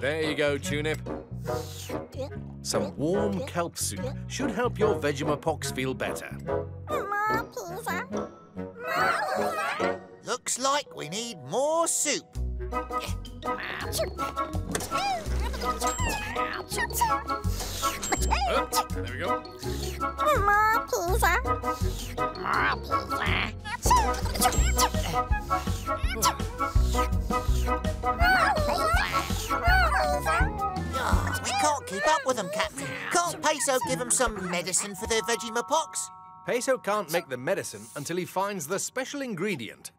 There you go, Tunip. Some warm kelp soup should help your Vegemapox feel better. More pizza. More pizza. Looks like we need more soup. Oh, there we go. More pizza. More pizza. Oh, we can't keep up with them, Captain. Can't Peso give them some medicine for their Vegemapox? Peso can't make the medicine until he finds the special ingredient.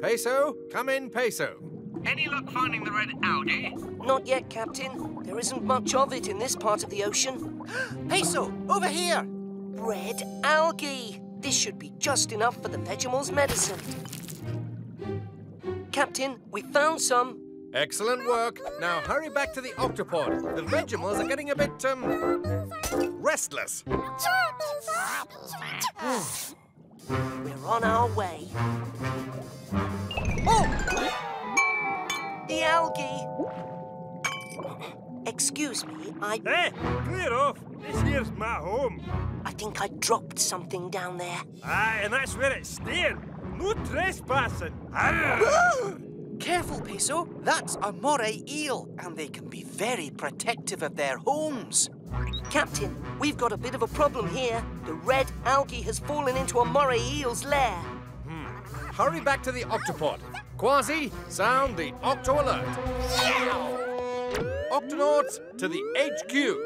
Peso, come in, Peso. Any luck finding the red algae? Not yet, Captain. There isn't much of it in this part of the ocean. Peso, over here! Red algae! This should be just enough for the Vegemal's medicine. Captain, we found some. Excellent work. Now hurry back to the Octopod. The Vegemals are getting a bit, restless. We're on our way. Oh! The algae! Excuse me, Hey! Clear off! This here's my home. I think I dropped something down there. Aye, and that's where it's staying. No trespassing. Careful, Peso. That's a moray eel, and they can be very protective of their homes. Captain, we've got a bit of a problem here. The red algae has fallen into a moray eel's lair. Hurry back to the Octopod. Kwazii, sound the Octo-Alert. Yeah! Octonauts to the HQ.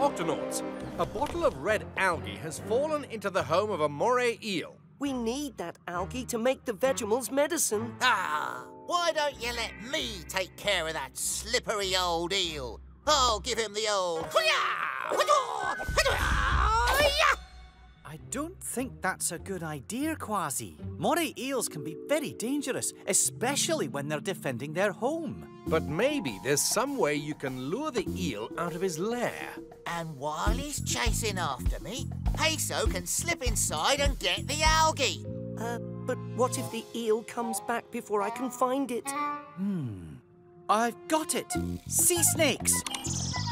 Octonauts, a bottle of red algae has fallen into the home of a moray eel. We need that algae to make the Vegemal's medicine. Ah, why don't you let me take care of that slippery old eel? I'll give him the old... I don't think that's a good idea, Kwazii. Moray eels can be very dangerous, especially when they're defending their home. But maybe there's some way you can lure the eel out of his lair. And while he's chasing after me, Peso can slip inside and get the algae. But what if the eel comes back before I can find it? I've got it! Sea snakes!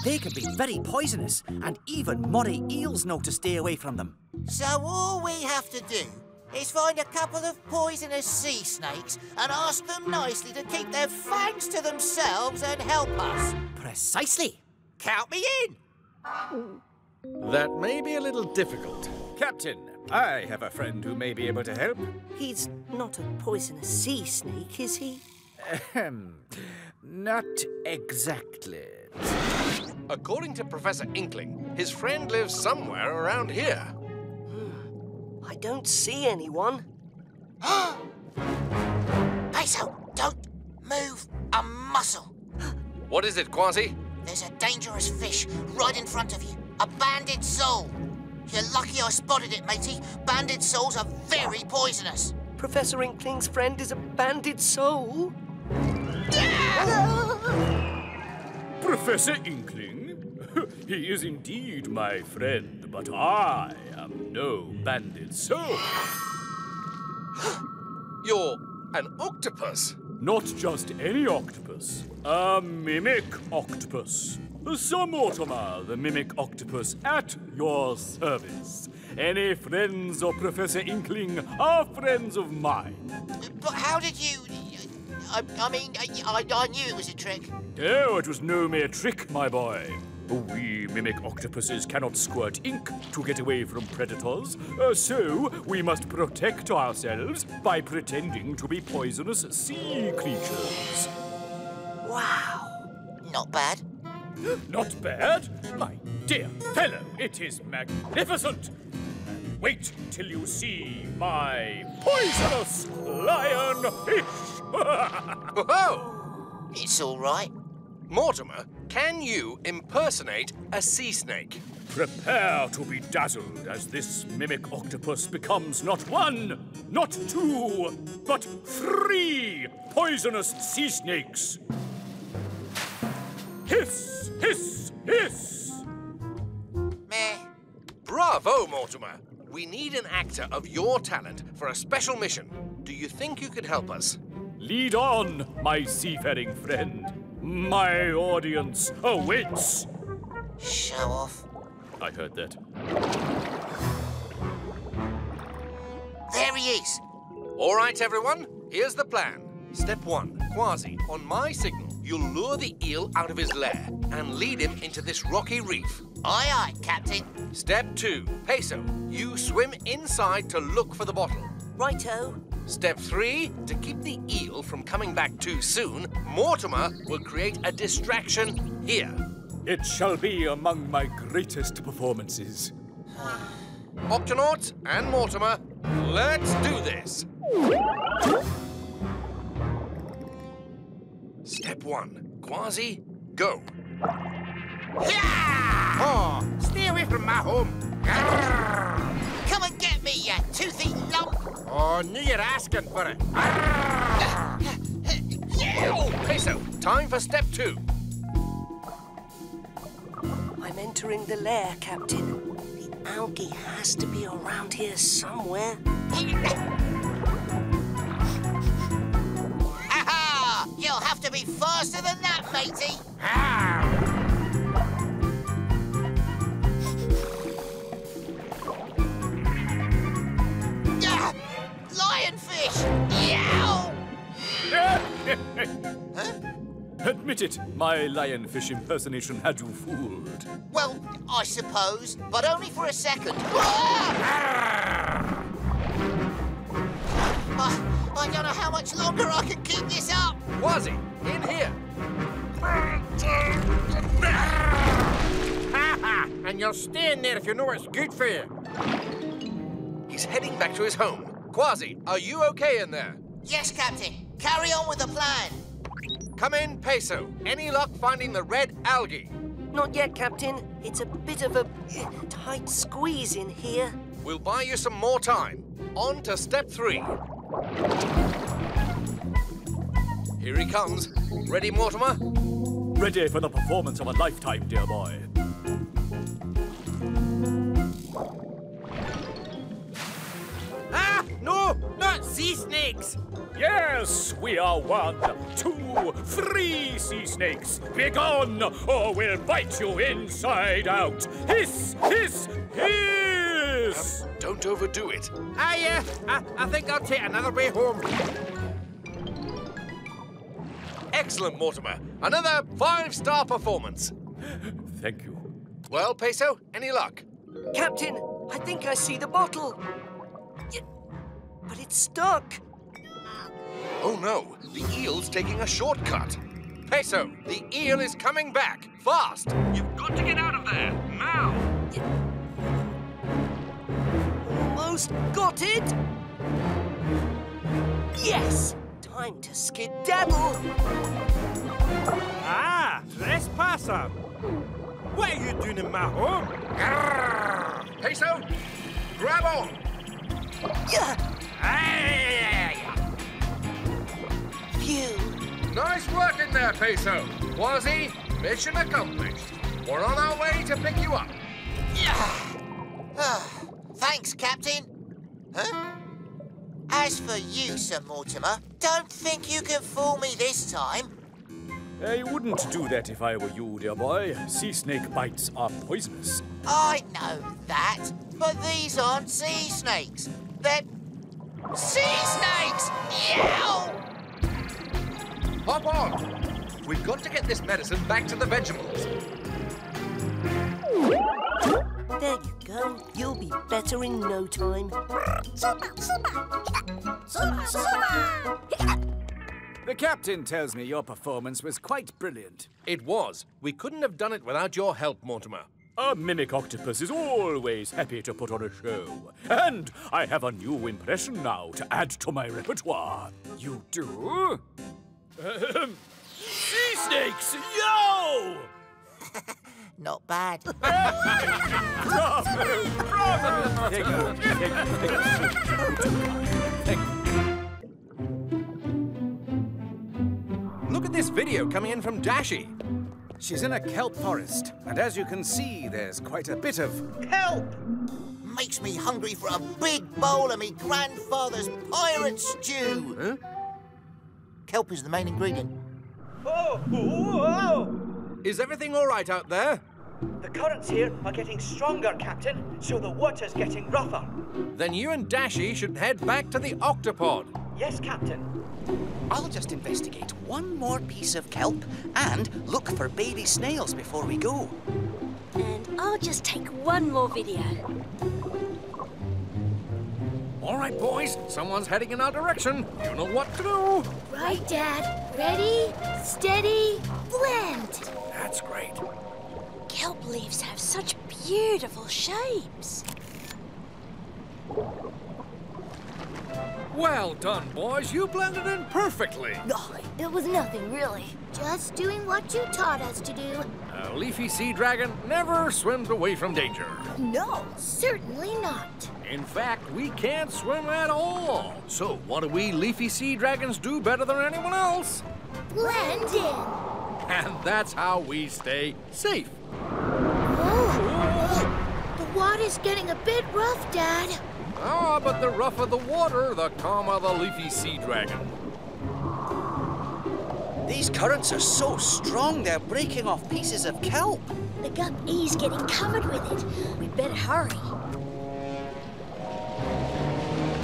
They can be very poisonous, and even moray eels know to stay away from them. So all we have to do is find a couple of poisonous sea snakes and ask them nicely to keep their fangs to themselves and help us. Precisely. Count me in. That may be a little difficult. Captain, I have a friend who may be able to help. He's not a poisonous sea snake, is he? Ahem. Not exactly. According to Professor Inkling, his friend lives somewhere around here. I don't see anyone. Peso, don't move a muscle. What is it, Kwazii? There's a dangerous fish right in front of you. A banded sole. You're lucky I spotted it, matey. Banded soles are very poisonous. Professor Inkling's friend is a banded sole? Professor Inkling? He is indeed my friend, but I am no bandit soul. You're an octopus? Not just any octopus. A mimic octopus. Sir Mortimer, the mimic octopus, at your service. Any friends of Professor Inkling are friends of mine. But how did you... I mean, I knew it was a trick. Oh, it was no mere trick, my boy. We mimic octopuses cannot squirt ink to get away from predators, so we must protect ourselves by pretending to be poisonous sea creatures. Wow. Not bad. Not bad? My dear fellow, it is magnificent. Wait till you see my poisonous lionfish. Oh! It's all right. Mortimer, can you impersonate a sea snake? Prepare to be dazzled as this mimic octopus becomes not one, not two, but three poisonous sea snakes. Hiss, hiss, hiss! Meh. Bravo, Mortimer. We need an actor of your talent for a special mission. Do you think you could help us? Lead on, my seafaring friend. My audience awaits. Show off. I heard that. There he is. All right, everyone. Here's the plan. Step one, Kwazii, on my signal, you'll lure the eel out of his lair and lead him into this rocky reef. Aye, aye, Captain. Step two, Peso, you swim inside to look for the bottle. Righto. Step three, to keep the eel from coming back too soon, Mortimer will create a distraction here. It shall be among my greatest performances. Octonauts and Mortimer, let's do this. Step one, Kwazii, go. Yeah! Oh, stay away from my home. Arrgh! Come and get me, you toothy lump. Oh, knew you're asking for it. Peso, time for step two. I'm entering the lair, Captain. The algae has to be around here somewhere. You'll have to be faster than that, matey. Lionfish! Huh? Admit it, my lionfish impersonation had you fooled. Well, I suppose, but only for a second. I don't know how much longer I can keep this up. Kwazii, in here. Ha-ha! And you'll stay in there if you know what's good for you. He's heading back to his home. Kwazii, are you okay in there? Yes, Captain. Carry on with the plan. Come in, Peso. Any luck finding the red algae? Not yet, Captain. It's a bit of a tight squeeze in here. We'll buy you some more time. On to step three. Here he comes. Ready, Mortimer? Ready for the performance of a lifetime, dear boy. Ah! No! Not sea snakes! Yes, we are one, two, three sea snakes. Begone, or we'll bite you inside out. Hiss! Hiss! Hiss! Don't overdo it. I think I'll take another way home. Excellent, Mortimer. Another 5-star performance. Thank you. Well, Peso, any luck? Captain, I think I see the bottle. Yeah, but it's stuck. Oh, no. The eel's taking a shortcut. Peso, the eel is coming back. Fast. You've got to get out of there. Now. Yeah. Almost got it! Yes! Time to skedaddle! Ah! Trespasser! What are you doing in my home? Grrr. Peso! Grab on! Yeah! Phew! Nice work in there, Peso! Kwazii, mission accomplished. We're on our way to pick you up. Yeah! Thanks, Captain. Huh? As for you, Sir Mortimer, don't think you can fool me this time. I wouldn't do that if I were you, dear boy. Sea snake bites are poisonous. I know that, but these aren't sea snakes. They're... sea snakes! Yow! Hop on! We've got to get this medicine back to the Vegimals. There you go. You'll be better in no time. The captain tells me your performance was quite brilliant. It was. We couldn't have done it without your help, Mortimer. A mimic octopus is always happy to put on a show. And I have a new impression now to add to my repertoire. You do? Sea snakes! Yo! Not bad. Bravo! Bravo! Thank you. Thank you. Look at this video coming in from Dashi. She's in a kelp forest, and as you can see, there's quite a bit of kelp. Makes me hungry for a big bowl of me grandfather's pirate stew. Huh? Kelp is the main ingredient. Oh! Whoa. Is everything all right out there? The currents here are getting stronger, Captain, so the water's getting rougher. Then you and Dashi should head back to the Octopod. Yes, Captain. I'll just investigate one more piece of kelp and look for baby snails before we go. And I'll just take one more video. All right, boys. Someone's heading in our direction. You know what to do. Right, Dad. Ready, steady, blend. That's great. Kelp leaves have such beautiful shapes. Well done, boys. You blended in perfectly. Oh, it was nothing, really. Just doing what you taught us to do. A leafy sea dragon never swims away from danger. No, certainly not. In fact, we can't swim at all. So what do we leafy sea dragons do better than anyone else? Blend in. And that's how we stay safe. Oh. The water's getting a bit rough, Dad. Ah, but the rougher the water, the calmer the leafy sea dragon. These currents are so strong, they're breaking off pieces of kelp. The Gup-E's getting covered with it. We'd better hurry.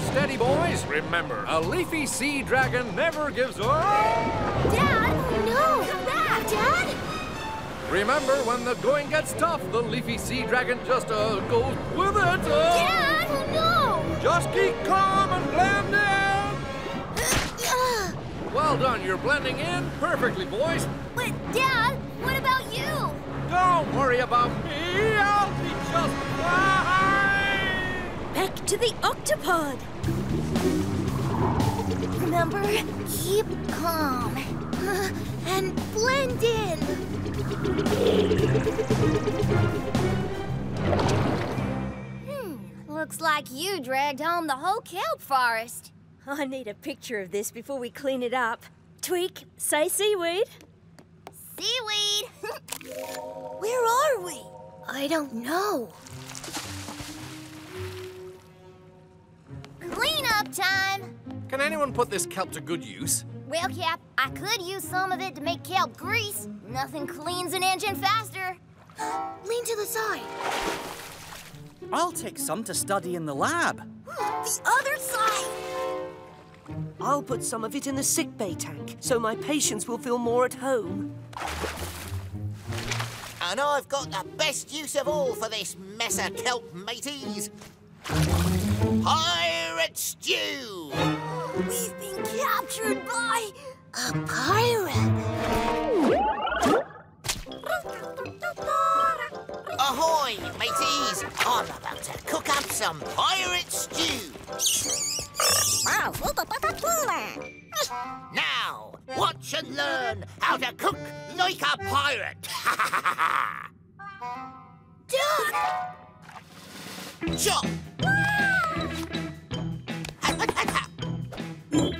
Steady, boys. Remember, a leafy sea dragon never gives up. Dad! No! Come back, Dad! Remember, when the going gets tough, the leafy sea dragon just goes with it. Dad, no! Just keep calm and blend in! Well done, you're blending in perfectly, boys. But, Dad, what about you? Don't worry about me, I'll be just fine! Back to the Octopod. Remember, keep calm and blend in. Looks like you dragged home the whole kelp forest. I need a picture of this before we clean it up. Tweak, say seaweed. Seaweed! Where are we? I don't know. Clean-up time! Can anyone put this kelp to good use? Well, Cap, I could use some of it to make kelp grease. Nothing cleans an engine faster. Lean to the side. I'll take some to study in the lab. The other side! I'll put some of it in the sickbay tank, so my patients will feel more at home. And I've got the best use of all for this mess of kelp, mateys. Pirate stew! We've been captured by a pirate. Ahoy, mateys! I'm about to cook up some pirate stew. Now, watch and learn how to cook like a pirate. Chop!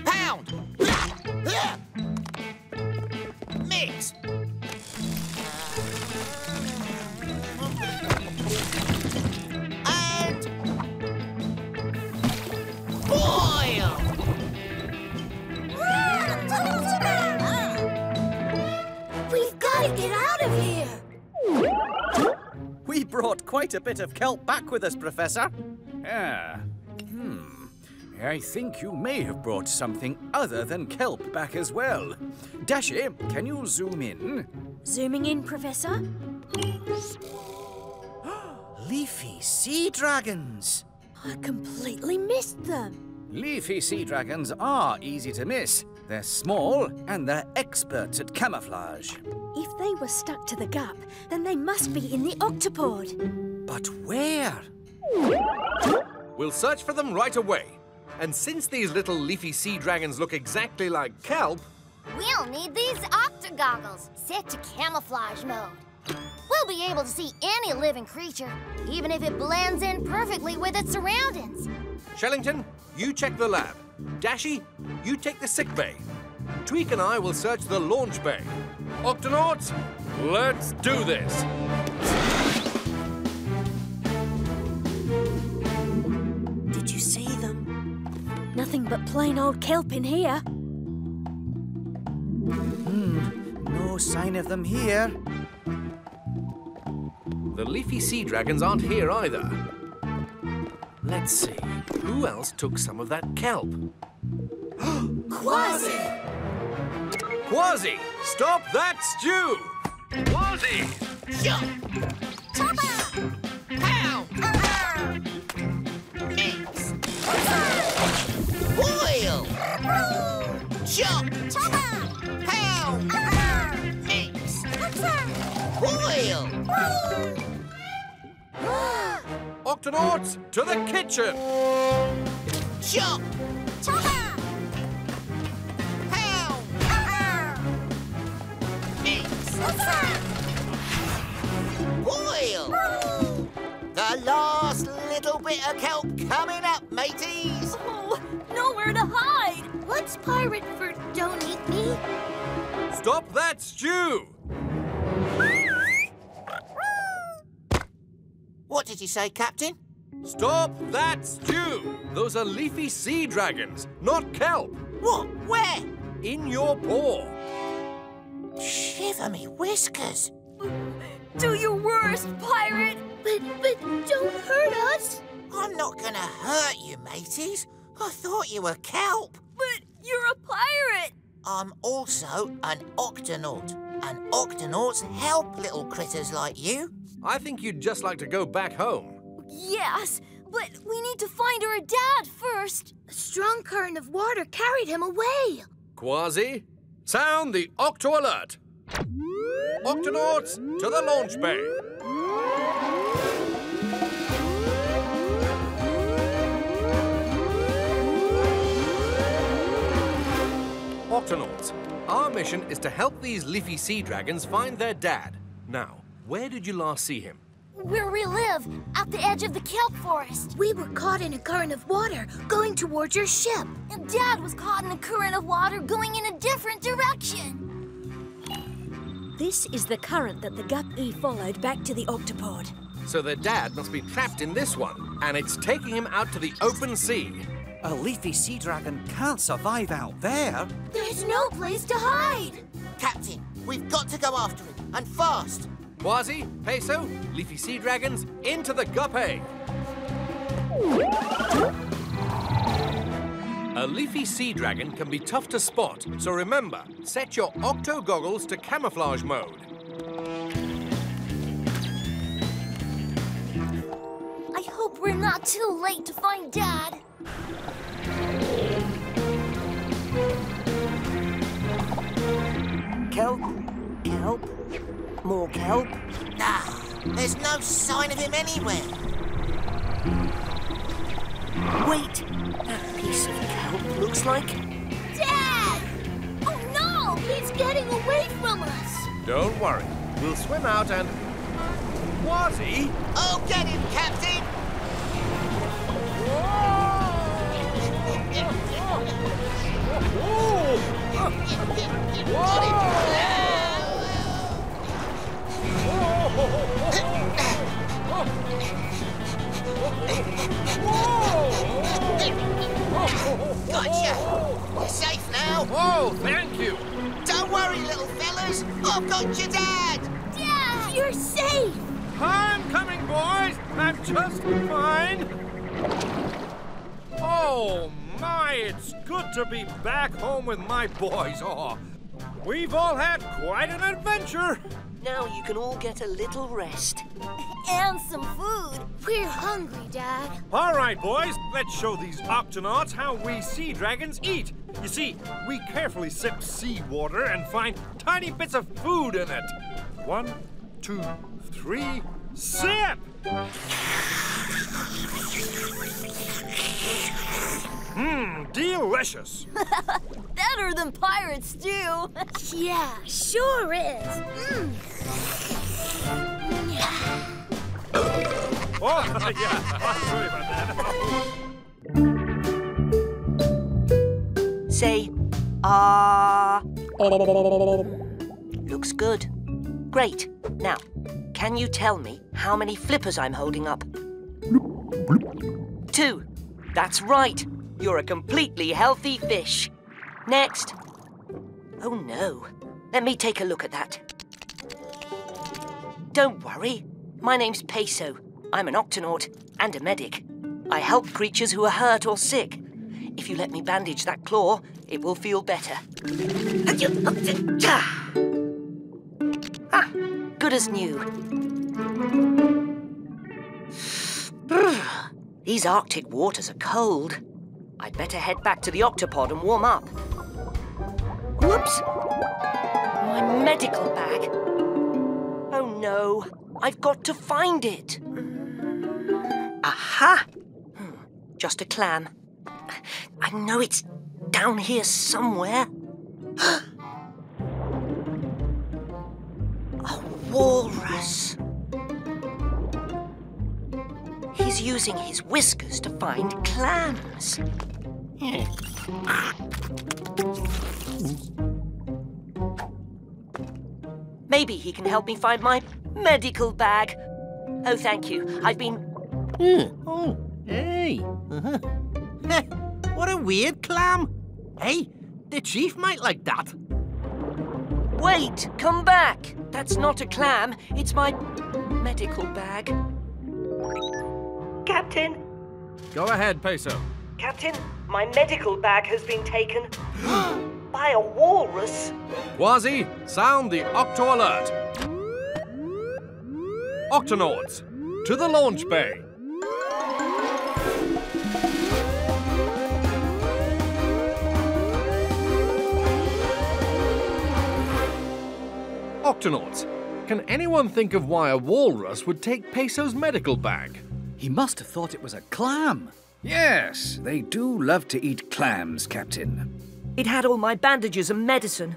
Pound! Mix! Get out of here! We brought quite a bit of kelp back with us, Professor. I think you may have brought something other than kelp back as well. Dashi, can you zoom in? Zooming in, Professor. Leafy sea dragons! I completely missed them. Leafy sea dragons are easy to miss. They're small and they're experts at camouflage. If they were stuck to the Gup, then they must be in the Octopod. But where? We'll search for them right away. And since these little leafy sea dragons look exactly like kelp... We'll need these octogoggles set to camouflage mode. We'll be able to see any living creature, even if it blends in perfectly with its surroundings. Shellington, you check the lab. Dashi, you take the sick bay. Tweak and I will search the launch bay. Octonauts, Let's do this! Did you see them? Nothing but plain old kelp in here. No sign of them here. The leafy sea dragons aren't here either. Let's see, who else took some of that kelp? Kwazii! Kwazii, stop that stew! Kwazii! Shoot! Chopper! Pow! Mix! Boil! Chop! Chopper! Pow! Mix! Boil! Octonauts, to the kitchen! Chop! Chopper! Boil! The last little bit of kelp coming up, mateys! Oh, nowhere to hide! What's pirate for don't eat me? Stop that stew! What did you say, Captain? Stop that stew! Those are leafy sea dragons, not kelp! What? Where? In your paw. Shiver me whiskers! Do your worst, pirate! But don't hurt us! I'm not gonna hurt you, mateys. I thought you were kelp. But you're a pirate! I'm also an octonaut. And octonauts help little critters like you. I think you'd just like to go back home. Yes, but we need to find our dad first. A strong current of water carried him away. Kwazii? Sound the Octo-Alert! Octonauts, to the launch bay! Octonauts, our mission is to help these leafy sea dragons find their dad. Now, where did you last see him? Where we live, at the edge of the kelp forest. We were caught in a current of water going towards your ship. And Dad was caught in a current of water going in a different direction. This is the current that the Gup-E followed back to the Octopod. So their dad must be trapped in this one, and it's taking him out to the open sea. A leafy sea dragon can't survive out there. There's no place to hide. Captain, we've got to go after him, and fast. Kwazii, Peso, leafy sea dragons, into the Gup-A! A leafy sea dragon can be tough to spot, so remember, set your octo goggles to camouflage mode. I hope we're not too late to find Dad. Kelp, kelp. More kelp? Nah, there's no sign of him anywhere. Wait, that piece of kelp looks like... Dad! Oh no, he's getting away from us! Don't worry, we'll swim out and... Kwazii? Oh, get him, Captain! Whoa! Gotcha! You're safe now! Oh, thank you! Don't worry, little fellas! I've got your dad! Dad! You're safe! I'm coming, boys! I'm just fine! Oh, my! It's good to be back home with my boys. Oh, we've all had quite an adventure! Now you can all get a little rest. And some food. We're hungry, Dad. All right, boys. Let's show these Octonauts how we sea dragons eat. You see, we carefully sip seawater and find tiny bits of food in it. 1, 2, 3, sip! Mmm, delicious. Better than pirates do. Yeah, sure is. Mm. Oh, yeah. I'm sorry about that. Say, ah. Looks good. Great. Now, can you tell me how many flippers I'm holding up? Bloop, bloop. 2. That's right. You're a completely healthy fish. Next. Oh, no. Let me take a look at that. Don't worry. My name's Peso. I'm an Octonaut and a medic. I help creatures who are hurt or sick. If you let me bandage that claw, it will feel better. Ah, good as new. These Arctic waters are cold. I'd better head back to the Octopod and warm up. Whoops! My medical bag. Oh no, I've got to find it. Aha! Just a clam. I know it's down here somewhere. A walrus. He's using his whiskers to find clams. Maybe he can help me find my medical bag. Oh, thank you. I've been... Oh, hey. Uh-huh. What a weird clam! Hey, the chief might like that. Wait, come back! That's not a clam, it's my medical bag. Captain! Go ahead, Peso. Captain, my medical bag has been taken by a walrus. Kwazii, sound the Octo-Alert. Octonauts, to the launch bay. Octonauts, can anyone think of why a walrus would take Peso's medical bag? He must have thought it was a clam. Yes, they do love to eat clams, Captain. It had all my bandages and medicine.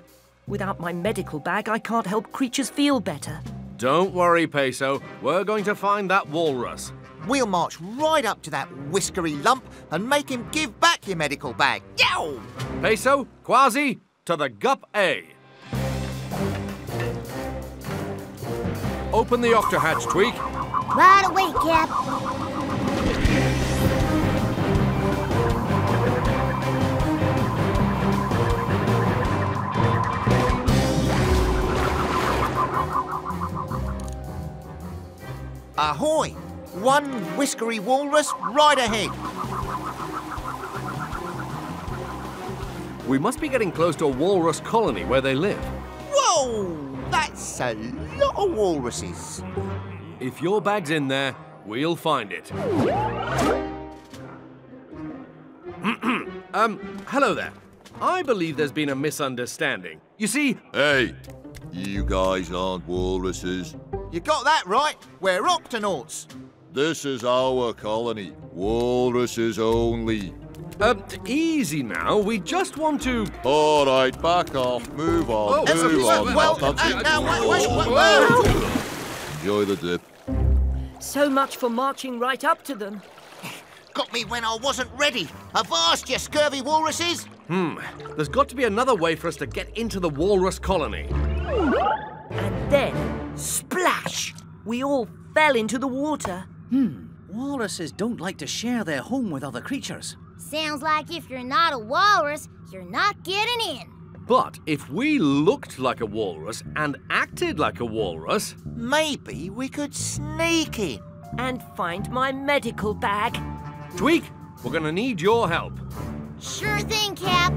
Without my medical bag, I can't help creatures feel better. Don't worry, Peso. We're going to find that walrus. We'll march right up to that whiskery lump and make him give back your medical bag. Yow! Peso, Kwazii, to the Gup-A. Open the octo-hatch, Tweak. Right away, Cap. Ahoy! One whiskery walrus right ahead. We must be getting close to a walrus colony where they live. Whoa! That's a lot of walruses. If your bag's in there, we'll find it. Hello there. I believe there's been a misunderstanding. You see... Hey, you guys aren't walruses. You got that right. We're Octonauts. This is our colony. Walruses only. Easy now, we just want to... All right, back off, move on, Enjoy the dip. So much for marching right up to them. Got me when I wasn't ready. Avast, you scurvy walruses! There's got to be another way for us to get into the walrus colony. And then, splash! We all fell into the water. Walruses don't like to share their home with other creatures. Sounds like if you're not a walrus, you're not getting in. But if we looked like a walrus and acted like a walrus... Maybe we could sneak in. And find my medical bag. Tweak, we're going to need your help. Sure thing, Cap.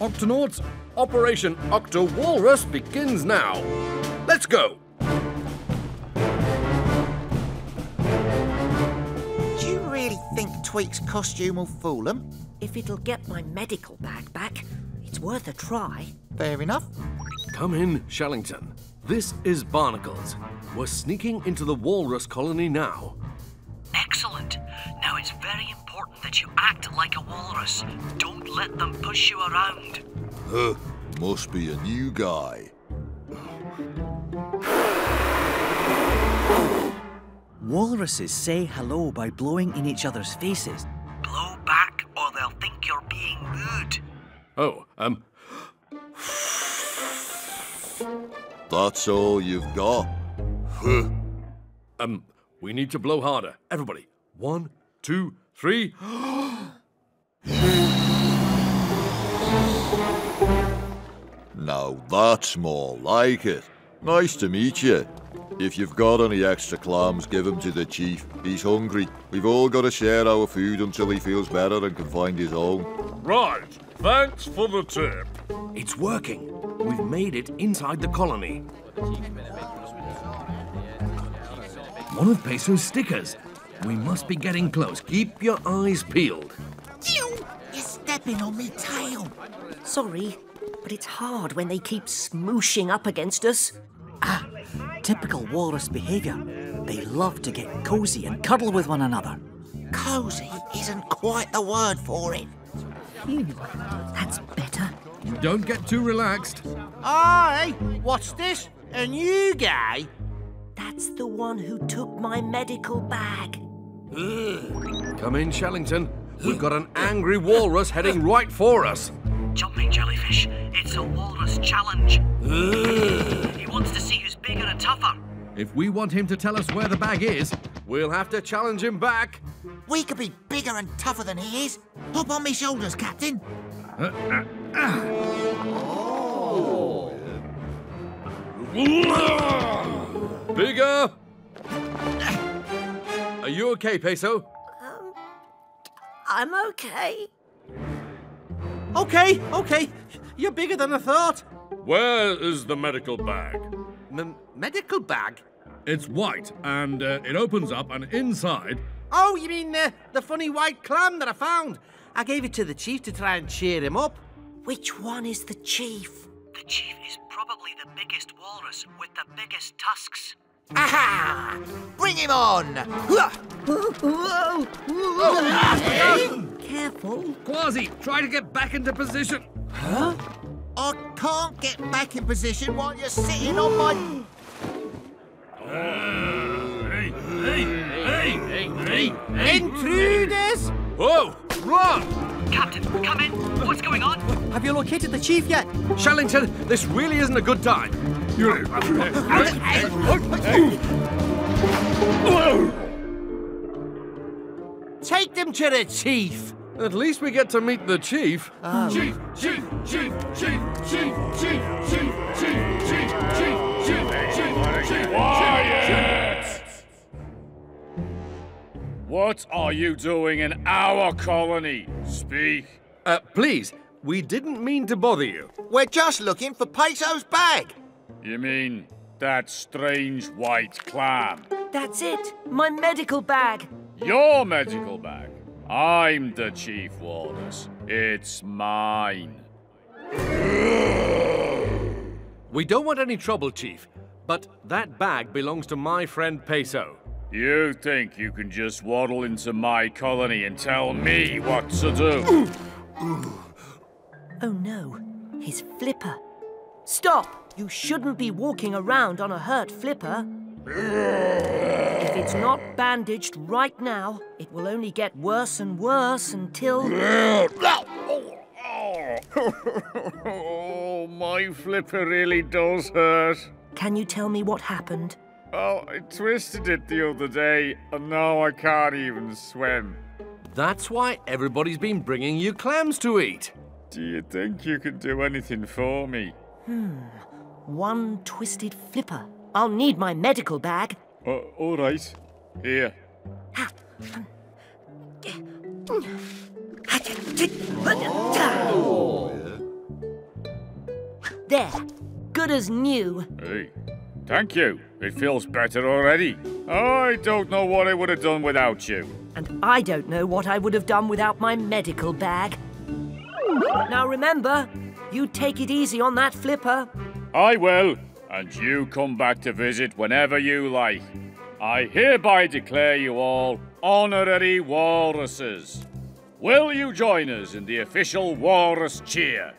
Octonauts, Operation Octo-Walrus begins now. Let's go. Think Tweak's costume will fool them? If it'll get my medical bag back, it's worth a try. Fair enough. Come in, Shellington. This is Barnacles. We're sneaking into the walrus colony now. Excellent. Now it's very important that you act like a walrus. Don't let them push you around. Must be a new guy. Walruses say hello by blowing in each other's faces. Blow back or they'll think you're being rude. Oh, That's all you've got? We need to blow harder. Everybody. 1, 2, 3. Now that's more like it. Nice to meet you. If you've got any extra clams, give them to the chief. He's hungry. We've all got to share our food until he feels better and can find his own. Right. Thanks for the tip. It's working. We've made it inside the colony. One of Peso's stickers. We must be getting close. Keep your eyes peeled. You're stepping on me tail. Sorry, but it's hard when they keep smooshing up against us. Ah, typical walrus behaviour. They love to get cosy and cuddle with one another. Cosy isn't quite the word for it. That's better. Don't get too relaxed. Aye, what's this? A new guy? That's the one who took my medical bag. Come in, Shellington. We've got an angry walrus heading right for us. Jumping jellyfish, it's a walrus challenge. He wants to see who's bigger and tougher. If we want him to tell us where the bag is, we'll have to challenge him back. We could be bigger and tougher than he is. Hop on me shoulders, Captain. Oh. Bigger! Are you okay, Peso? I'm okay. Okay. You're bigger than I thought. Where is the medical bag? Medical bag? It's white, and it opens up, and inside... Oh, you mean the funny white clam that I found? I gave it to the chief to try and cheer him up. Which one is the chief? The chief is probably the biggest walrus with the biggest tusks. Aha! Bring him on! Careful. Kwazii, try to get back into position. Huh? I can't get back in position while you're sitting on my... Hey! Intruders! Whoa! Run! Captain, come in. What's going on? Have you located the chief yet? Shellington, this really isn't a good time. Take them to the chief. At least we get to meet the chief. Quiet! What are you doing in our colony? Speak. Please, we didn't mean to bother you. We're just looking for Peso's bag. You mean that strange white clam? That's it. My medical bag. Your medical bag? I'm the chief walrus. It's mine. We don't want any trouble, Chief, but that bag belongs to my friend Peso. You think you can just waddle into my colony and tell me what to do? Oh no, his flipper. Stop! You shouldn't be walking around on a hurt flipper. If it's not bandaged right now, it will only get worse and worse until... Oh, my flipper really does hurt. Can you tell me what happened? Oh, I twisted it the other day, and now I can't even swim. That's why everybody's been bringing you clams to eat. Do you think you could do anything for me? One twisted flipper. I'll need my medical bag. All right. Here. There. Good as new. Hey. Thank you. It feels better already. I don't know what I would have done without you. And I don't know what I would have done without my medical bag. Now remember, you take it easy on that flipper. I will. And you come back to visit whenever you like. I hereby declare you all honorary walruses. Will you join us in the official walrus cheer?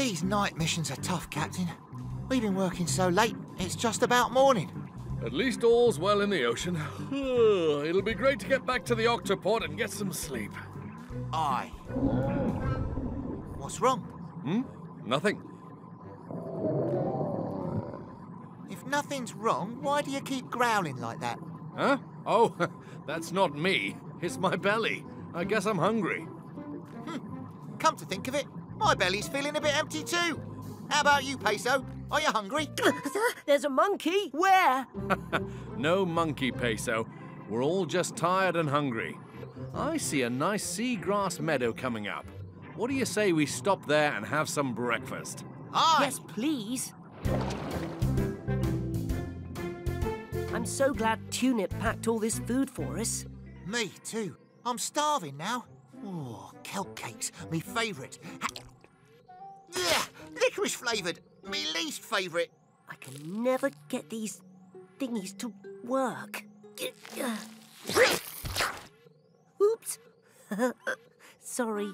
These night missions are tough, Captain. We've been working so late, it's just about morning. At least all's well in the ocean. It'll be great to get back to the Octopod and get some sleep. Aye. What's wrong? Nothing. If nothing's wrong, why do you keep growling like that? Huh? Oh, that's not me. It's my belly. I guess I'm hungry. Come to think of it, my belly's feeling a bit empty too. How about you, Peso? Are you hungry? There's a monkey. Where? No monkey, Peso. We're all just tired and hungry. I see a nice seagrass meadow coming up. What do you say we stop there and have some breakfast? Aye. Yes, please. I'm so glad Tunip packed all this food for us. Me too. I'm starving now. Oh, kelp cakes, me favourite. Licorice flavoured, me least favourite. I can never get these thingies to work. Oops. Sorry.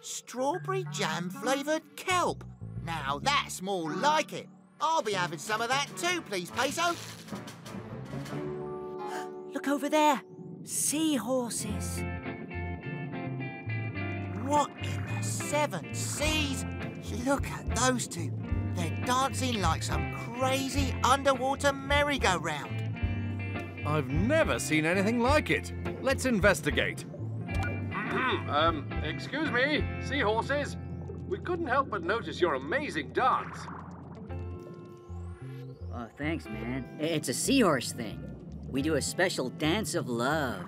Strawberry jam flavoured kelp. Now that's more like it. I'll be having some of that too, please, Peso. Look over there. Seahorses. What in the seven seas? Look at those two. They're dancing like some crazy underwater merry-go-round. I've never seen anything like it. Let's investigate. Excuse me, seahorses. We couldn't help but notice your amazing dance. Oh, thanks, man. It's a seahorse thing. We do a special dance of love.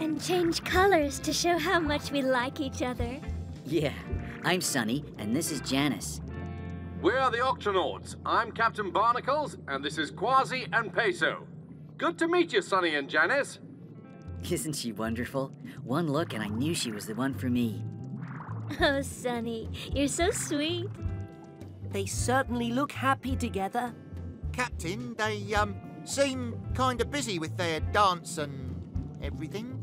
And change colors to show how much we like each other. Yeah, I'm Sunny, and this is Janice. We're the Octonauts. I'm Captain Barnacles, and this is Kwazii and Peso. Good to meet you, Sunny and Janice. Isn't she wonderful? One look, and I knew she was the one for me. Oh, Sunny, you're so sweet. They certainly look happy together. Captain, they, seem kind of busy with their dance and everything.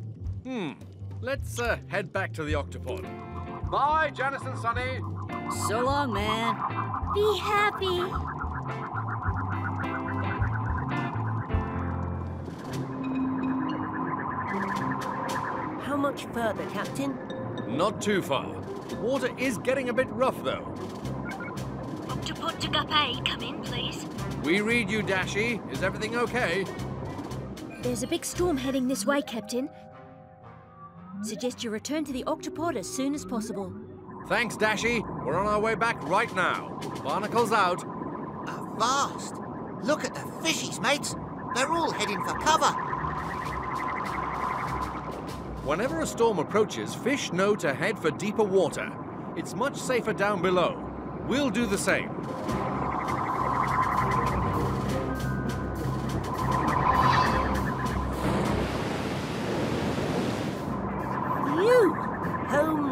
Let's head back to the Octopod. Bye, Janice and Sunny. So long, man. Be happy. How much further, Captain? Not too far. The water is getting a bit rough, though. Octopod to Gup-A, come in, please. We read you, Dashi. Is everything okay? There's a big storm heading this way, Captain. Suggest you return to the Octopod as soon as possible. Thanks, Dashi. We're on our way back right now. Barnacles out. Avast! Look at the fishies, mates. They're all heading for cover. Whenever a storm approaches, fish know to head for deeper water. It's much safer down below. We'll do the same.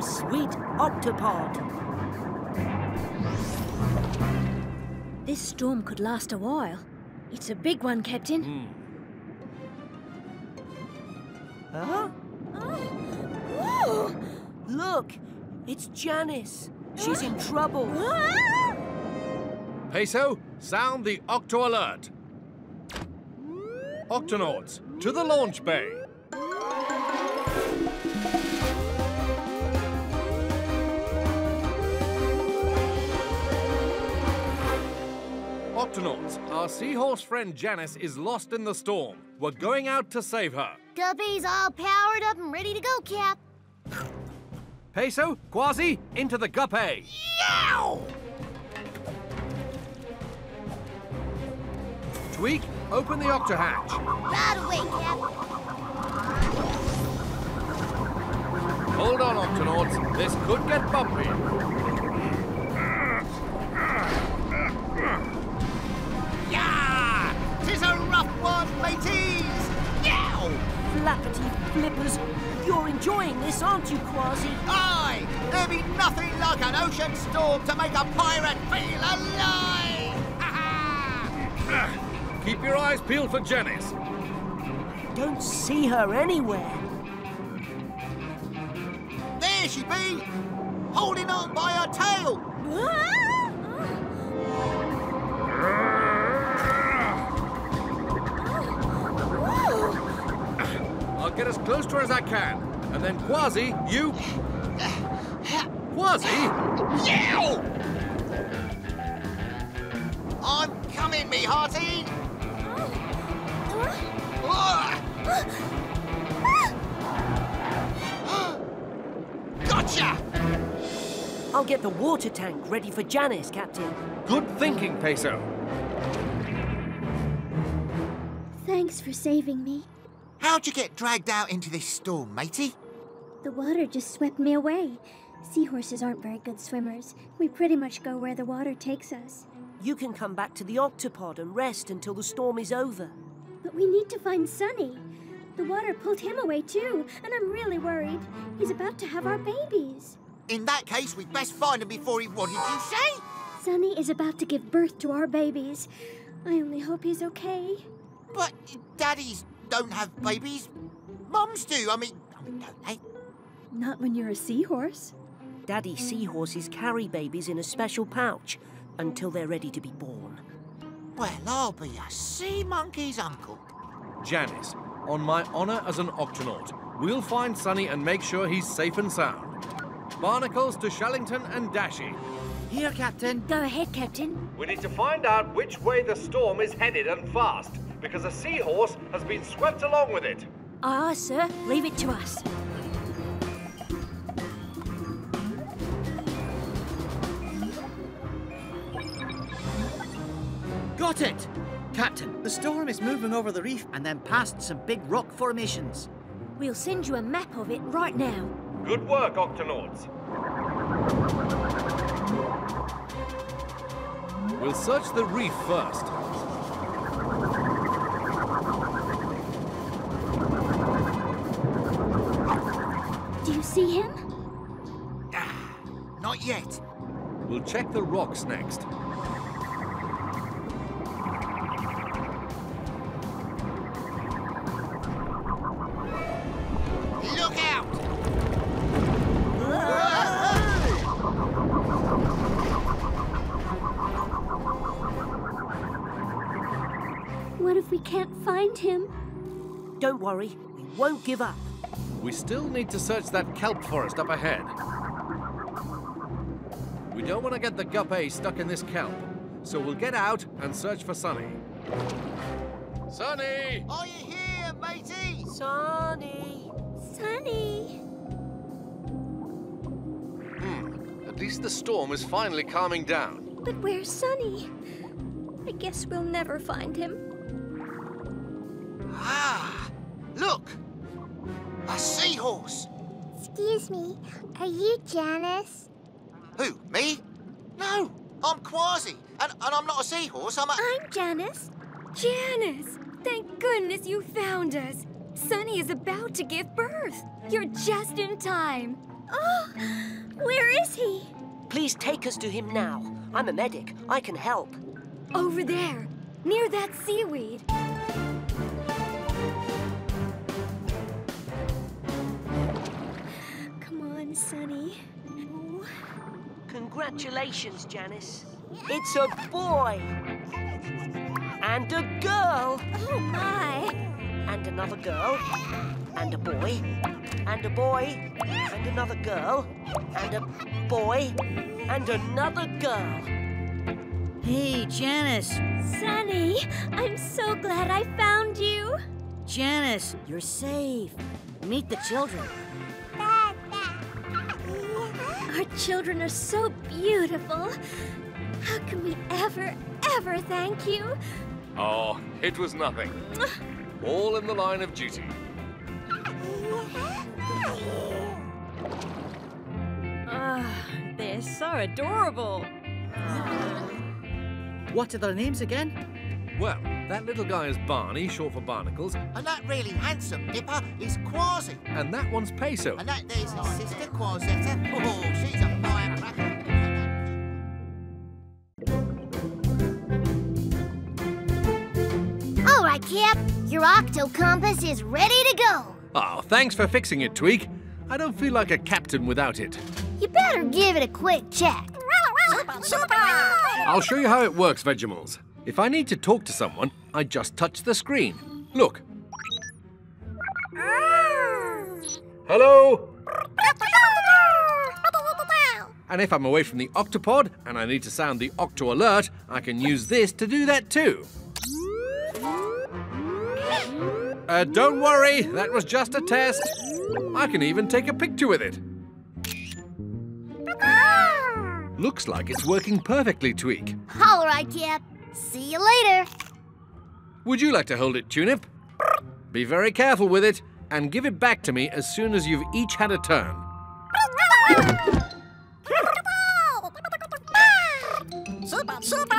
Sweet Octopod. This storm could last a while. It's a big one, Captain. Huh? Oh. Look, it's Janice. She's in trouble. Peso, sound the Octo-Alert. Octonauts, to the launch bay. Octonauts, our seahorse friend Janice is lost in the storm. We're going out to save her. Gup-E's all powered up and ready to go, Cap. Peso, Kwazii, into the Gup-A. Yow! Tweak, open the octohatch. Right away, Cap. Hold on, Octonauts. This could get bumpy. Mateys! Yow! Flappity flippers, you're enjoying this, aren't you, Kwazii? Aye! There be nothing like an ocean storm to make a pirate feel alive! Keep your eyes peeled for Janice. I don't see her anywhere. There she be! holding on by her tail. I'll get as close to her as I can. And then Kwazii, you... Kwazii? Yow! I'm coming, me hearty! Gotcha! I'll get the water tank ready for Janice, Captain. Good thinking, Peso. Thanks for saving me. How'd you get dragged out into this storm, matey? The water just swept me away. Seahorses aren't very good swimmers. We pretty much go where the water takes us. You can come back to the Octopod and rest until the storm is over. But we need to find Sunny. The water pulled him away too, and I'm really worried. He's about to have our babies. In that case, we'd best find him before he... What did you say? Sunny is about to give birth to our babies. I only hope he's okay. But daddies don't have babies. Mums do, I mean, don't they? Not when you're a seahorse. Daddy seahorses carry babies in a special pouch until they're ready to be born. Well, I'll be a sea monkey's uncle. Janice, on my honour as an Octonaut, we'll find Sunny and make sure he's safe and sound. Barnacles to Shellington and Dashi. Here, Captain. Go ahead, Captain. We need to find out which way the storm is headed and fast, because a seahorse has been swept along with it. Aye, aye, sir. Leave it to us. Got it! Captain, the storm is moving over the reef and then past some big rock formations. We'll send you a map of it right now. Good work, Octonauts. We'll search the reef first. Do you see him? Not yet. We'll check the rocks next. Him. Don't worry, we won't give up. We still need to search that kelp forest up ahead. We don't want to get the Gup-A stuck in this kelp, so we'll get out and search for Sunny. Sunny! Are you here, matey? Sunny! Sunny! At least the storm is finally calming down. But where's Sunny? I guess we'll never find him. Ah, look! A seahorse! Excuse me, are you Janice? Who, me? No, I'm Kwazii, and I'm not a seahorse, I'm Janice. Janice! Thank goodness you found us. Sunny is about to give birth. You're just in time. Oh, where is he? Please take us to him now. I'm a medic, I can help. Over there, near that seaweed. Sunny. Oh. Congratulations, Janice. It's a boy. And a girl. Oh, my. And another girl. And a boy. And a boy. And another girl. And a boy. And another girl. Hey, Janice. Sunny, I'm so glad I found you. Janice, you're safe. Meet the children. Our children are so beautiful. How can we ever, ever thank you? Oh, it was nothing. All in the line of duty. They're so adorable. What are their names again? Well, that little guy is Barney, short for Barnacles. And that really handsome dipper is Kwazii. And that one's Peso. And that there's his sister, Kwazetta. Oh, she's a firecracker. All right, Cap. Your Octocompass is ready to go. Oh, thanks for fixing it, Tweak. I don't feel like a captain without it. You better give it a quick check. Super! I'll show you how it works, Vegimals. If I need to talk to someone, I just touch the screen. Look. Hello? And if I'm away from the Octopod and I need to sound the Octo-Alert, I can use this to do that too. Don't worry, that was just a test. I can even take a picture with it. Looks like it's working perfectly, Tweak. All right, Cap. See you later. Would you like to hold it, Tunip? Be very careful with it and give it back to me as soon as you've each had a turn. Super!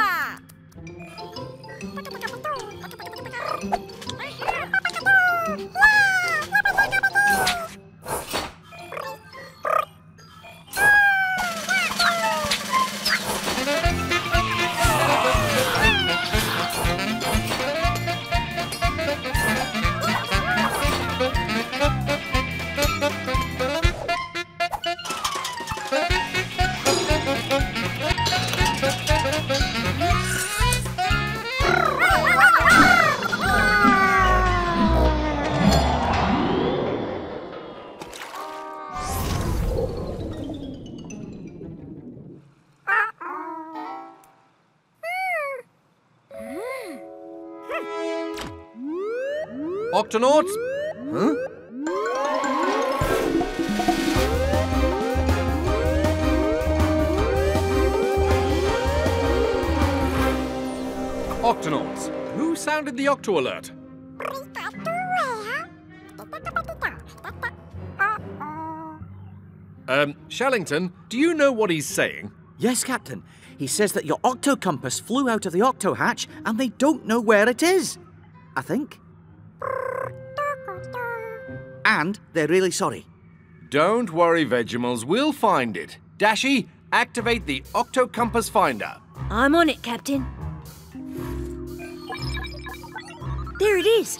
Octonauts? Huh? Octonauts. Who sounded the Octo-Alert? Shellington, do you know what he's saying? Yes, Captain. He says that your Octocompass flew out of the Octo-Hatch and they don't know where it is. I think. And they're really sorry. Don't worry, Vegimals, we'll find it. Dashi, activate the Octocompass finder. I'm on it, Captain. There it is.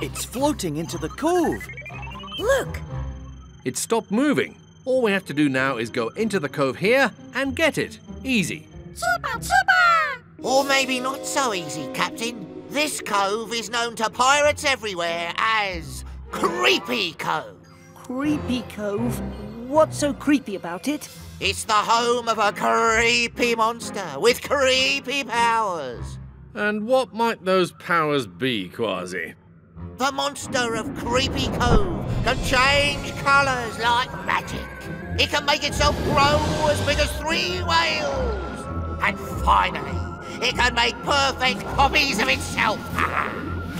It's floating into the cove. Look. It stopped moving. All we have to do now is go into the cove here and get it. Easy. Super, super! Or maybe not so easy, Captain. This cove is known to pirates everywhere as Creepy Cove. Creepy Cove? What's so creepy about it? It's the home of a creepy monster with creepy powers. And what might those powers be, Kwazii? The monster of Creepy Cove can change colours like magic. It can make itself grow as big as 3 whales. And finally, it can make perfect copies of itself,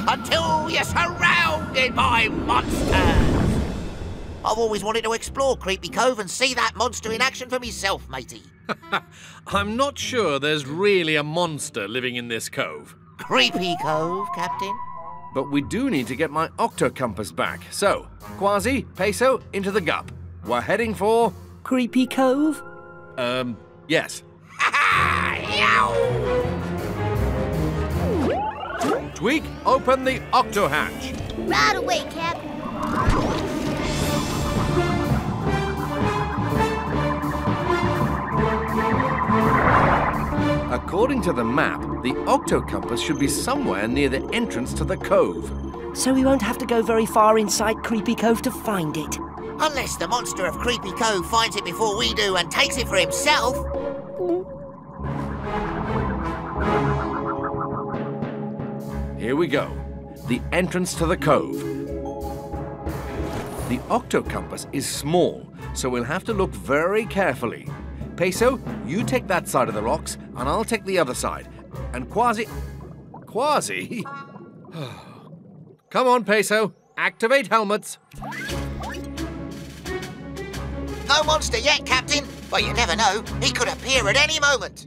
until you're surrounded by monsters. I've always wanted to explore Creepy Cove and see that monster in action for myself, matey. I'm not sure there's really a monster living in this cove. Creepy Cove, Captain. But we do need to get my Octocompass back. So, Kwazii, Peso, into the Gup. We're heading for... Creepy Cove? Yes. Tweak, open the Octo-Hatch. Right away, Cap. According to the map, the Octocompass should be somewhere near the entrance to the cove. So we won't have to go very far inside Creepy Cove to find it. Unless the monster of Creepy Cove finds it before we do and takes it for himself. Here we go. The entrance to the cove. The Octocompass is small, so we'll have to look very carefully. Peso, you take that side of the rocks, and I'll take the other side. And Kwazii... Kwazii? Come on, Peso. Activate helmets. No monster yet, Captain. But you never know. He could appear at any moment.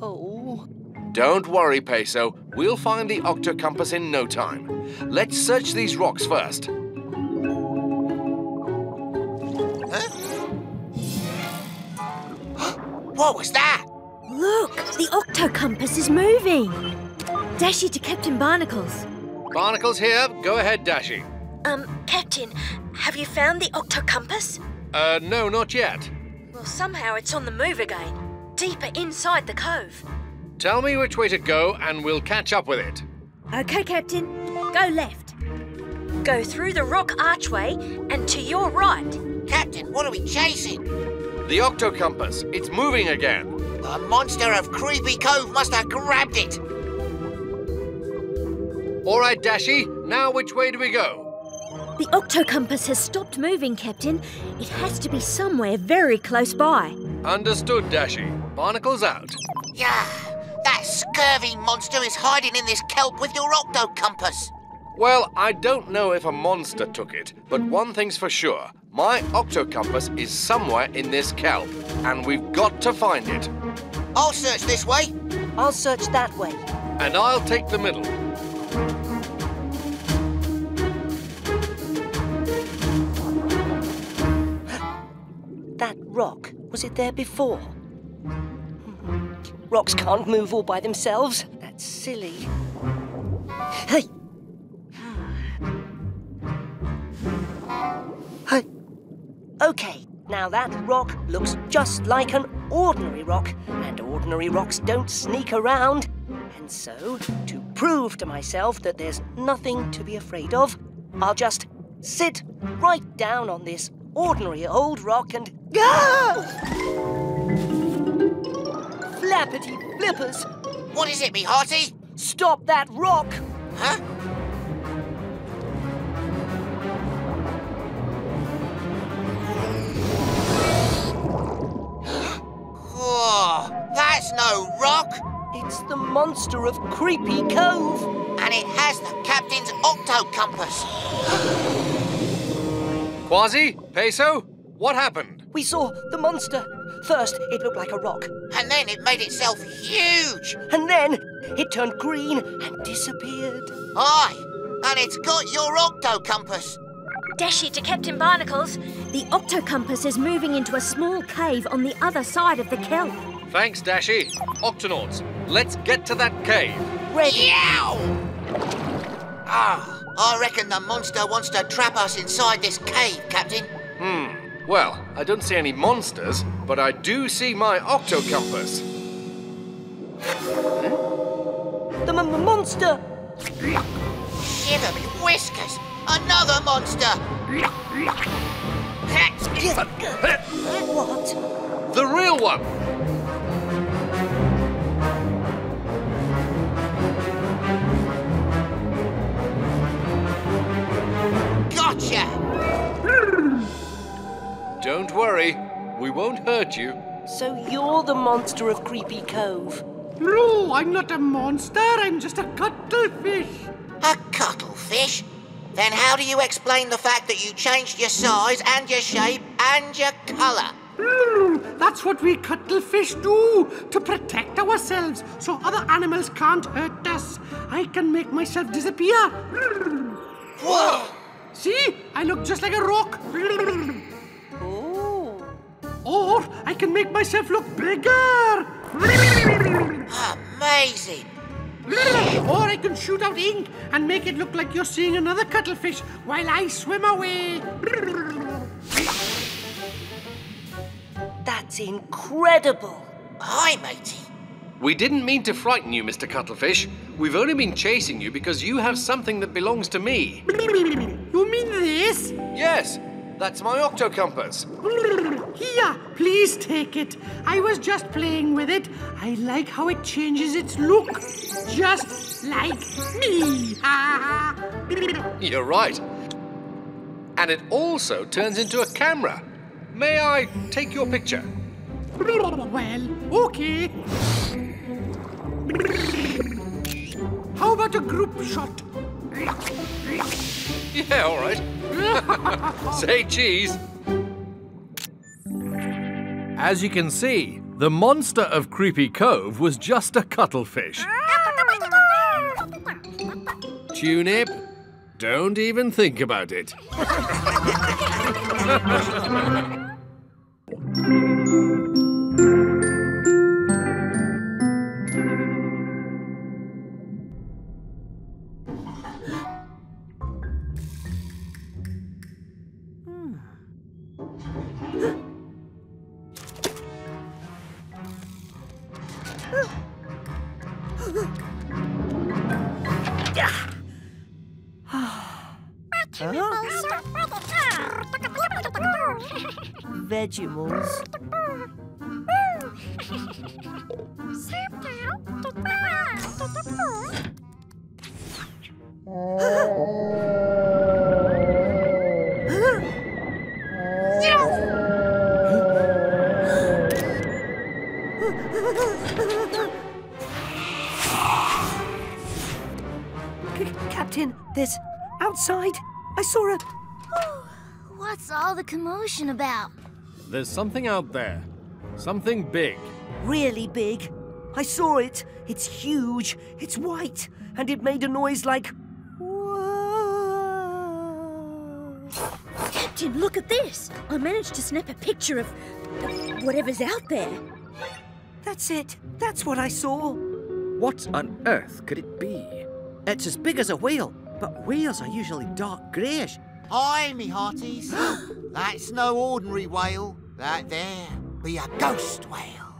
Oh... Don't worry, Peso. We'll find the Octocompass in no time. Let's search these rocks first. Huh? What was that? Look, the Octocompass is moving. Dashi to Captain Barnacles. Barnacles here. Go ahead, Dashi. Captain, have you found the Octocompass? No, not yet. Well, somehow it's on the move again, deeper inside the cove. Tell me which way to go and we'll catch up with it. OK, Captain. Go left. Go through the rock archway and to your right. Captain, what are we chasing? The Octocompass. It's moving again. The monster of Creepy Cove must have grabbed it. All right, Dashi. Now which way do we go? The Octocompass has stopped moving, Captain. It has to be somewhere very close by. Understood, Dashi. Barnacles out. Yeah, that scurvy monster is hiding in this kelp with your Octocompass. Well, I don't know if a monster took it, but one thing's for sure. My Octocompass is somewhere in this kelp, and we've got to find it. I'll search this way. I'll search that way. And I'll take the middle. That rock, was it there before? Rocks can't move all by themselves. That's silly. Hey! Hey! OK, now that rock looks just like an ordinary rock, and ordinary rocks don't sneak around. And so, to prove to myself that there's nothing to be afraid of, I'll just sit right down on this ordinary old rock and... Flappity flippers! What is it, me hearty? Stop that rock! Huh? Oh, that's no rock! It's the monster of Creepy Cove. And it has the captain's Octocompass. Kwazii, Peso, what happened? We saw the monster. First, it looked like a rock. And then it made itself huge. And then it turned green and disappeared. Aye, and it's got your Octocompass. Dashi to Captain Barnacles. The Octocompass is moving into a small cave on the other side of the kelp. Thanks, Dashi. Octonauts, let's get to that cave. Ready. Yow! Ah, I reckon the monster wants to trap us inside this cave, Captain. Hmm. Well, I don't see any monsters, but I do see my Octocompass. The monster! Shiver me whiskers! Another monster! What? The real one! Gotcha! Don't worry, we won't hurt you. So you're the monster of Creepy Cove? No, I'm not a monster, I'm just a cuttlefish. A cuttlefish? Then how do you explain the fact that you changed your size and your shape and your colour? That's what we cuttlefish do, to protect ourselves so other animals can't hurt us. I can make myself disappear. Whoa! See? I look just like a rock. Or I can make myself look bigger! Amazing! Or I can shoot out ink and make it look like you're seeing another cuttlefish while I swim away! That's incredible! Hi, matey! We didn't mean to frighten you, Mr. Cuttlefish. We've only been chasing you because you have something that belongs to me. You mean this? Yes! That's my Octocompass. Here, please take it. I was just playing with it. I like how it changes its look. Just like me. You're right. And it also turns into a camera. May I take your picture? Well, okay. How about a group shot? Yeah, all right. Say cheese. As you can see, the monster of Creepy Cove was just a cuttlefish. Tunip, don't even think about it. Vegimals. Captain, there's... outside, I saw a... What's all the commotion about? There's something out there. Something big. Really big. I saw it. It's huge. It's white. And it made a noise like... Whoa. Captain, look at this. I managed to snap a picture of whatever's out there. That's it. That's what I saw. What on earth could it be? It's as big as a whale, but whales are usually dark greyish. Aye, me hearties. That's no ordinary whale. That there be a ghost whale.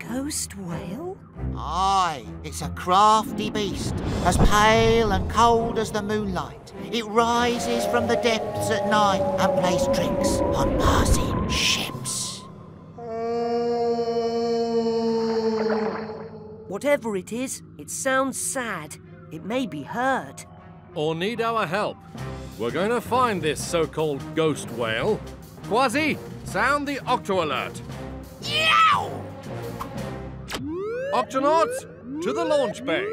Ghost whale? Aye, it's a crafty beast, as pale and cold as the moonlight. It rises from the depths at night and plays tricks on passing ships. Whatever it is, it sounds sad. It may be heard. Or need our help. We're going to find this so-called ghost whale. Kwazii, sound the Octo-Alert. Yow! Octonauts, to the launch bay.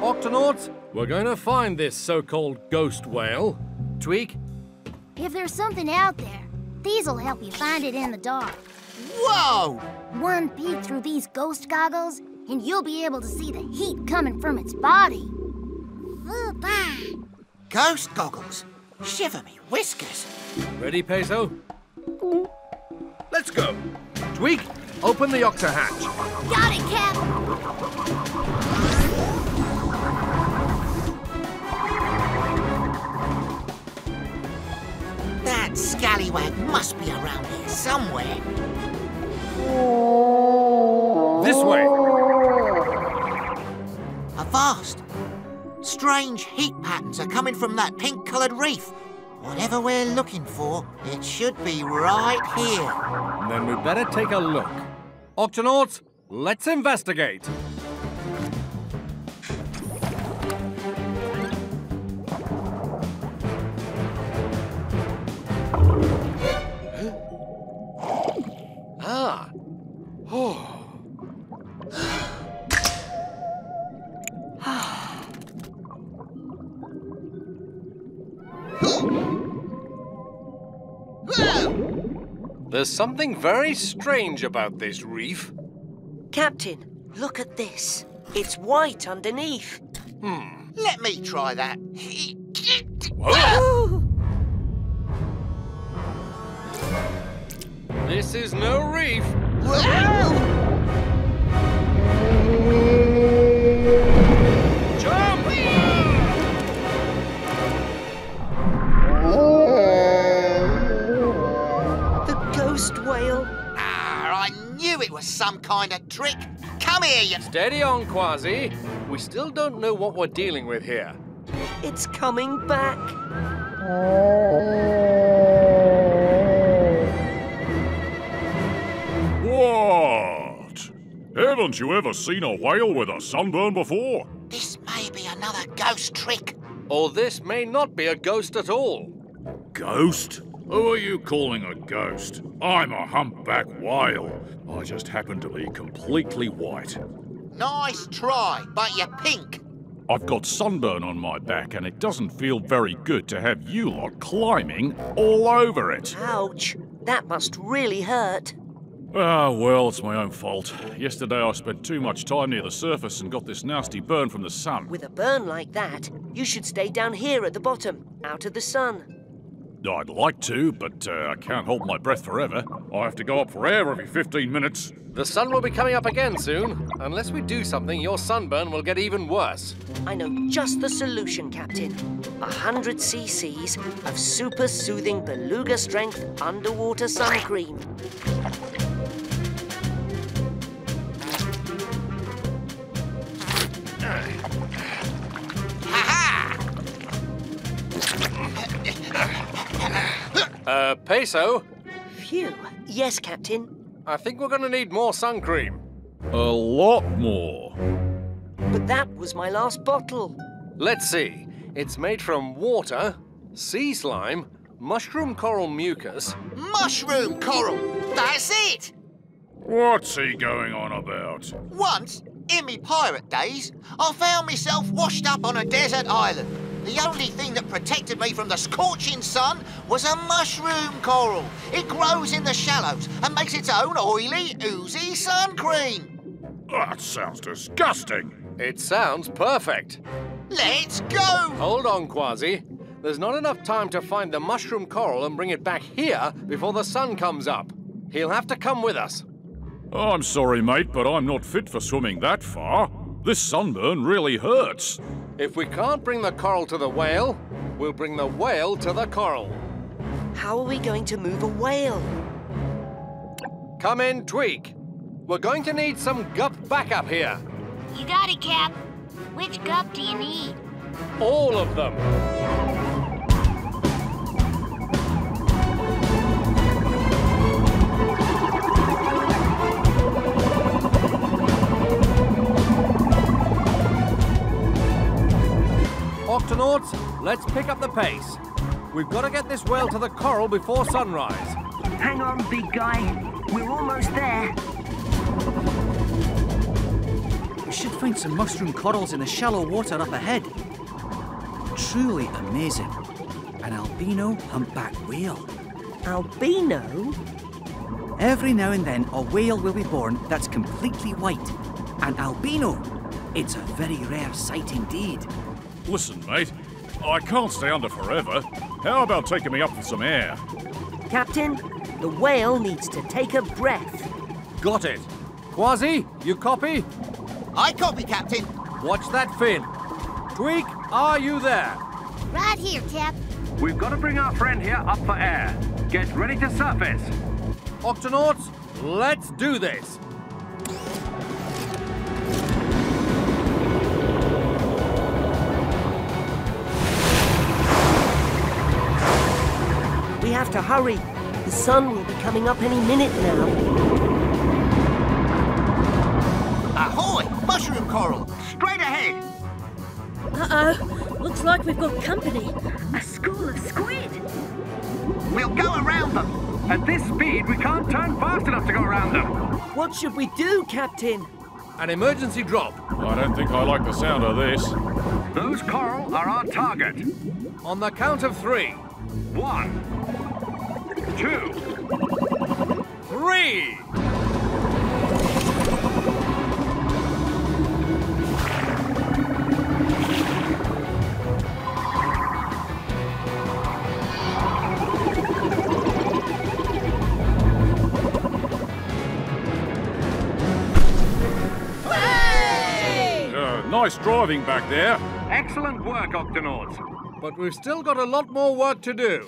Octonauts, we're going to find this so-called ghost whale. Tweak. If there's something out there, these'll help you find it in the dark. Whoa! One peek through these ghost goggles, and you'll be able to see the heat coming from its body. Ghost goggles? Shiver me whiskers. Ready, Peso? Let's go. Tweak, open the octa hatch. Got it, Cap. That scallywag must be around here somewhere. This way. A vast, strange heat patterns are coming from that pink-coloured reef. Whatever we're looking for, it should be right here. Then we'd better take a look. Octonauts, let's investigate. Ah. Oh. There's something very strange about this reef. Captain, look at this. It's white underneath. Hmm. Let me try that. Whoa. This is no reef. Whoa. Jump! Whoa. The ghost whale. Ah, I knew it was some kind of trick. Come here, you... Steady on, Kwazii. We still don't know what we're dealing with here. It's coming back. What? Haven't you ever seen a whale with a sunburn before? This may be another ghost trick. Or this may not be a ghost at all. Ghost? Who are you calling a ghost? I'm a humpback whale. I just happen to be completely white. Nice try, but you're pink. I've got sunburn on my back and it doesn't feel very good to have you lot climbing all over it. Ouch, that must really hurt. Ah, well, it's my own fault. Yesterday I spent too much time near the surface and got this nasty burn from the sun. With a burn like that, you should stay down here at the bottom, out of the sun. I'd like to, but I can't hold my breath forever. I have to go up for air every 15 minutes. The sun will be coming up again soon. Unless we do something, your sunburn will get even worse. I know just the solution, Captain. 100 cc's of super-soothing beluga-strength underwater sun cream. Peso? Phew. Yes, Captain? I think we're going to need more sun cream. A lot more. But that was my last bottle. Let's see. It's made from water, sea slime, mushroom coral mucus... Mushroom coral! That's it! What's he going on about? Once, in me pirate days, I found myself washed up on a desert island. The only thing that protected me from the scorching sun was a mushroom coral. It grows in the shallows and makes its own oily, oozy sun cream. That sounds disgusting. It sounds perfect. Let's go! Hold on, Kwazii. There's not enough time to find the mushroom coral and bring it back here before the sun comes up. He'll have to come with us. Oh, I'm sorry, mate, but I'm not fit for swimming that far. This sunburn really hurts. If we can't bring the coral to the whale, we'll bring the whale to the coral. How are we going to move a whale? Come in, Tweak. We're going to need some Gup backup here. You got it, Cap. Which Gup do you need? All of them. Octonauts, let's pick up the pace. We've got to get this whale to the coral before sunrise. Hang on, big guy. We're almost there. We should find some mushroom corals in the shallow water up ahead. Truly amazing. An albino humpback whale. Albino? Every now and then, a whale will be born that's completely white. An albino. It's a very rare sight indeed. Listen, mate, I can't stay under forever. How about taking me up for some air? Captain, the whale needs to take a breath. Got it. Kwazii, you copy? I copy, Captain. Watch that fin. Tweak, are you there? Right here, Cap. We've got to bring our friend here up for air. Get ready to surface. Octonauts, let's do this. We have to hurry. The sun will be coming up any minute now. Ahoy! Mushroom coral! Straight ahead! Uh-oh. Looks like we've got company. A school of squid. We'll go around them. At this speed, we can't turn fast enough to go around them. What should we do, Captain? An emergency drop. I don't think I like the sound of this. Those coral are our target. On the count of 3. 1, 2, 3! Hey! Nice driving back there. Excellent work, Octonauts. But we've still got a lot more work to do.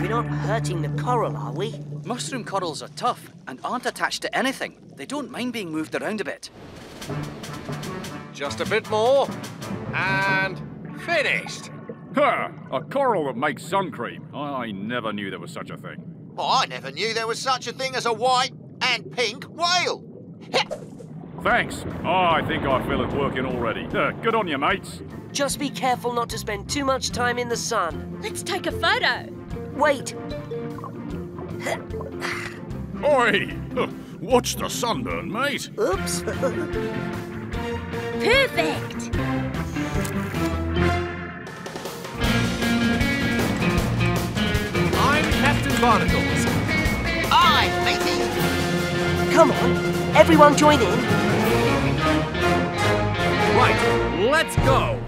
We're not hurting the coral, are we? Mushroom corals are tough and aren't attached to anything. They don't mind being moved around a bit. Just a bit more. And finished. Ha! A coral that makes sun cream. I never knew there was such a thing. Well, I never knew there was such a thing as a white and pink whale. Thanks. Oh, I think I feel it working already. Good on you, mates. Just be careful not to spend too much time in the sun. Let's take a photo. Wait. Oi! Watch the sunburn, mate. Oops. Perfect. I'm Captain Barnacles. I'm Matey. Come on, everyone join in. right, let's go!